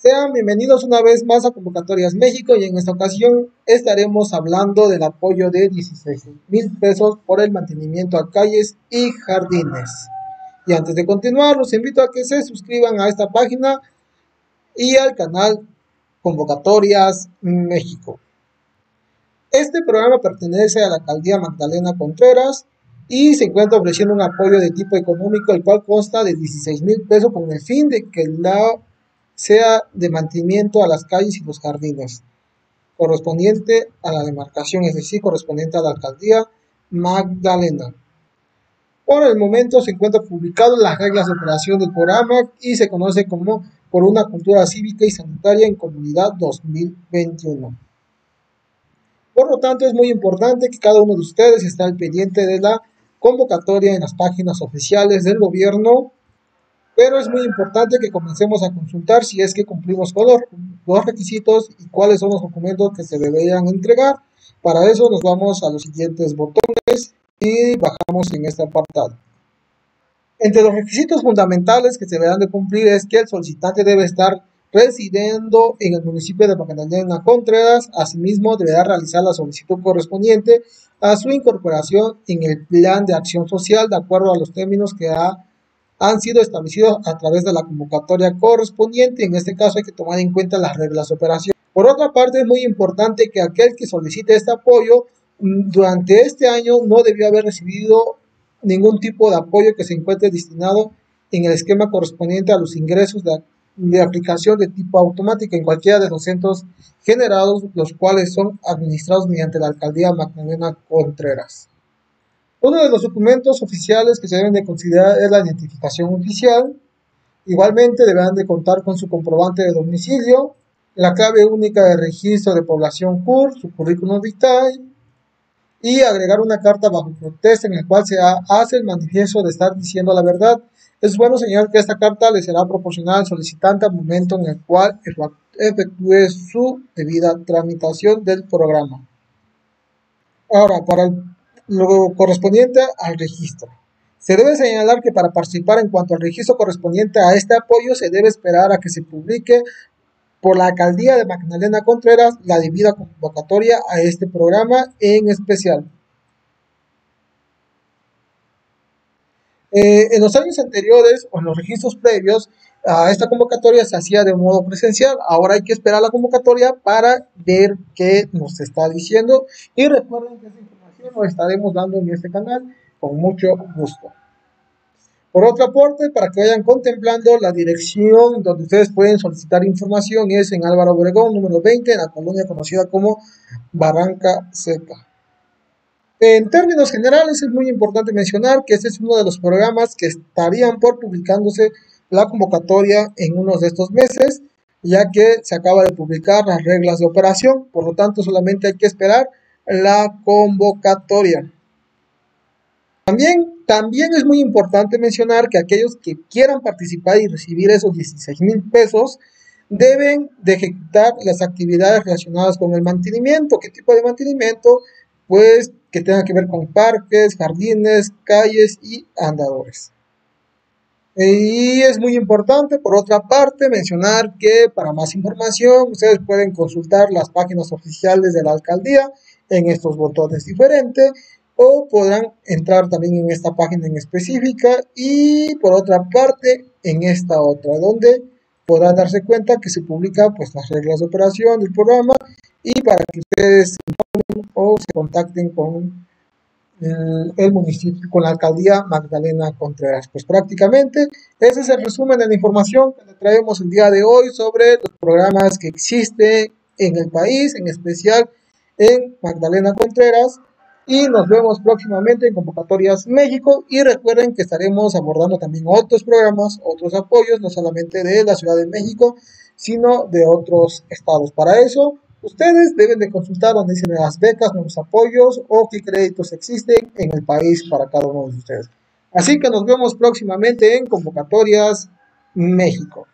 Sean bienvenidos una vez más a Convocatorias México, y en esta ocasión estaremos hablando del apoyo de 16,000 pesos por el mantenimiento a calles y jardines. Y antes de continuar, los invito a que se suscriban a esta página y al canal Convocatorias México. Este programa pertenece a la alcaldía Magdalena Contreras y se encuentra ofreciendo un apoyo de tipo económico, el cual consta de 16,000 pesos con el fin de que sea de mantenimiento a las calles y los jardines, correspondiente a la demarcación, es decir, correspondiente a la alcaldía Magdalena. Por el momento se encuentra publicado las reglas de operación del programa y se conoce como Por una Cultura Cívica y Sanitaria en Comunidad 2021. Por lo tanto, es muy importante que cada uno de ustedes esté al pendiente de la convocatoria en las páginas oficiales del gobierno, pero es muy importante que comencemos a consultar si es que cumplimos con los requisitos y cuáles son los documentos que se deberían entregar. Para eso nos vamos a los siguientes botones y bajamos en este apartado. Entre los requisitos fundamentales que se deberán de cumplir es que el solicitante debe estar residiendo en el municipio de Magdalena Contreras. Asimismo, deberá realizar la solicitud correspondiente a su incorporación en el plan de acción social de acuerdo a los términos que han sido establecidos a través de la convocatoria correspondiente. En este caso hay que tomar en cuenta las reglas de operación. Por otra parte, es muy importante que aquel que solicite este apoyo durante este año no debió haber recibido ningún tipo de apoyo que se encuentre destinado en el esquema correspondiente a los ingresos de aplicación de tipo automática en cualquiera de los centros generados, los cuales son administrados mediante la alcaldía Magdalena Contreras. Uno de los documentos oficiales que se deben de considerar es la identificación oficial. Igualmente deberán de contar con su comprobante de domicilio, la clave única de registro de población CUR, su currículum vitae, y agregar una carta bajo protesta en la cual se hace el manifiesto de estar diciendo la verdad. Es bueno señalar que esta carta le será proporcionada al solicitante al momento en el cual efectúe su debida tramitación del programa. Ahora, para lo correspondiente al registro, se debe señalar que para participar en cuanto al registro correspondiente a este apoyo se debe esperar a que se publique por la alcaldía de Magdalena Contreras la debida convocatoria a este programa en especial. En los años anteriores o en los registros previos a esta convocatoria se hacía de modo presencial. Ahora hay que esperar la convocatoria para ver qué nos está diciendo, y recuerden que esa información la estaremos dando en este canal con mucho gusto. Por otra parte, para que vayan contemplando, la dirección donde ustedes pueden solicitar información es en Álvaro Obregón, número 20, en la colonia conocida como Barranca Seca. En términos generales, es muy importante mencionar que este es uno de los programas que estarían por publicándose la convocatoria en uno de estos meses, ya que se acaba de publicar las reglas de operación. Por lo tanto, solamente hay que esperar la convocatoria. También es muy importante mencionar que aquellos que quieran participar y recibir esos 16,000 pesos deben de ejecutar las actividades relacionadas con el mantenimiento. ¿Qué tipo de mantenimiento? Pues que tenga que ver con parques, jardines, calles y andadores. Y es muy importante, por otra parte, mencionar que para más información ustedes pueden consultar las páginas oficiales de la alcaldía en estos botones diferentes, o podrán entrar también en esta página en específica y por otra parte en esta otra, donde podrán darse cuenta que se publica pues las reglas de operación del programa, y para que ustedes se informen o se contacten con el municipio, con la alcaldía Magdalena Contreras. Pues prácticamente ese es el resumen de la información que le traemos el día de hoy sobre los programas que existen en el país, en especial en Magdalena Contreras. Y nos vemos próximamente en Convocatorias México, y recuerden que estaremos abordando también otros programas, otros apoyos, no solamente de la Ciudad de México, sino de otros estados. Para eso, ustedes deben de consultar donde dicen las becas, nuevos apoyos o qué créditos existen en el país para cada uno de ustedes. Así que nos vemos próximamente en Convocatorias México.